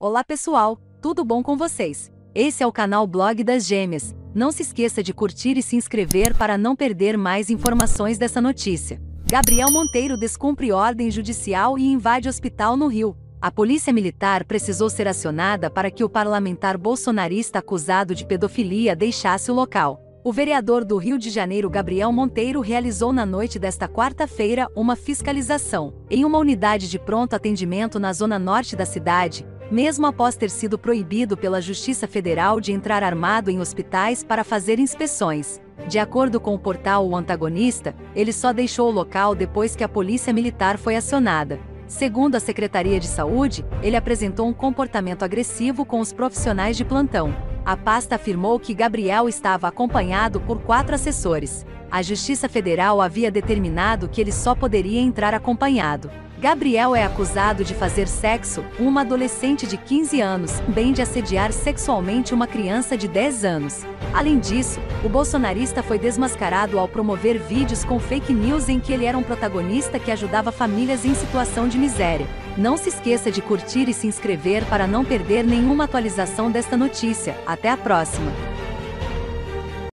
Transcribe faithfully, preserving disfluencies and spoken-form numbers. Olá pessoal, tudo bom com vocês? Esse é o canal Blog das Gêmeas. Não se esqueça de curtir e se inscrever para não perder mais informações dessa notícia. Gabriel Monteiro descumpre ordem judicial e invade hospital no Rio. A Polícia Militar precisou ser acionada para que o parlamentar bolsonarista acusado de pedofilia deixasse o local. O vereador do Rio de Janeiro Gabriel Monteiro realizou na noite desta quarta-feira uma fiscalização em uma unidade de pronto atendimento na zona norte da cidade, mesmo após ter sido proibido pela Justiça Federal de entrar armado em hospitais para fazer inspeções. De acordo com o portal O Antagonista, ele só deixou o local depois que a Polícia Militar foi acionada. Segundo a Secretaria de Saúde, ele apresentou um comportamento agressivo com os profissionais de plantão. A pasta afirmou que Gabriel estava acompanhado por quatro assessores. A Justiça Federal havia determinado que ele só poderia entrar acompanhado. Gabriel é acusado de fazer sexo com uma adolescente de quinze anos, bem de assediar sexualmente uma criança de dez anos. Além disso, o bolsonarista foi desmascarado ao promover vídeos com fake news em que ele era um protagonista que ajudava famílias em situação de miséria. Não se esqueça de curtir e se inscrever para não perder nenhuma atualização desta notícia. Até a próxima!